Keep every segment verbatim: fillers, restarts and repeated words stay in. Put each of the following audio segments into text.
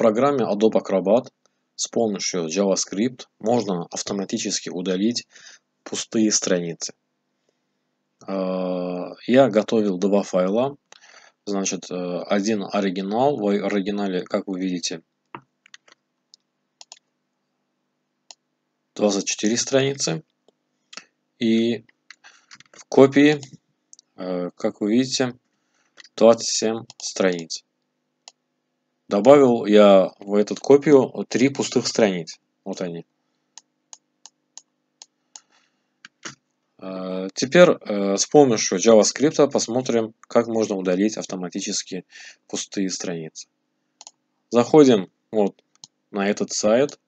программе Adobe Acrobat с помощью JavaScript можно автоматически удалить пустые страницы. Я готовил два файла. Значит, один оригинал. В оригинале, как вы видите, двадцать четыре страницы. И в копии, как вы видите, двадцать семь страниц. Добавил я в эту копию три пустых страниц. Вот они. Теперь с помощью JavaScript посмотрим, как можно удалить автоматически пустые страницы. Заходим вот на этот сайт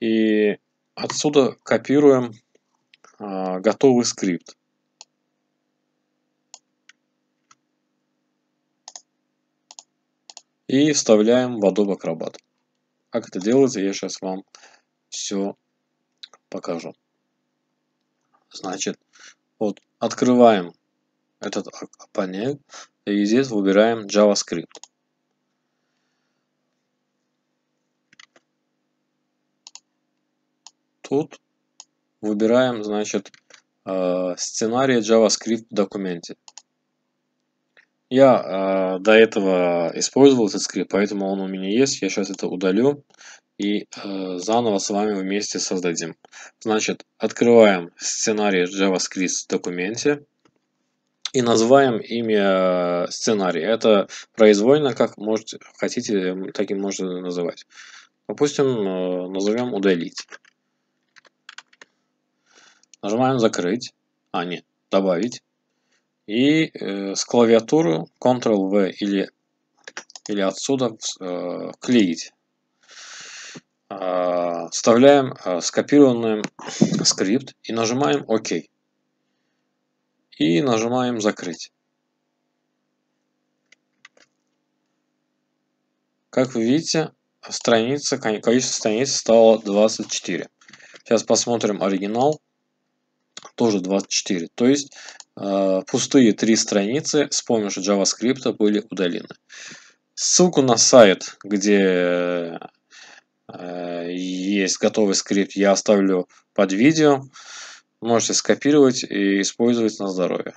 и отсюда копируем готовый скрипт. И вставляем в Adobe Acrobat. Как это делается, я сейчас вам все покажу. Значит, вот открываем этот панель и здесь выбираем JavaScript. Тут выбираем, значит, сценарий JavaScript в документе. Я до этого использовал этот скрипт, поэтому он у меня есть. Я сейчас это удалю. И э, заново с вами вместе создадим. Значит, открываем сценарий JavaScript в документе и называем имя сценария. Это произвольно, как можете, хотите, так и можно называть. Допустим, э, назовем удалить. Нажимаем закрыть, а нет, добавить. И э, с клавиатуры контрол вэ или, или отсюда э, клеить. Вставляем скопированный скрипт и нажимаем ОК. И нажимаем закрыть. Как вы видите, страница, количество страниц стало двадцать четыре. Сейчас посмотрим оригинал. Тоже двадцать четыре. То есть пустые три страницы с помощью JavaScript были удалены. Ссылку на сайт, где есть готовый скрипт, я оставлю под видео. Можете скопировать и использовать на здоровье.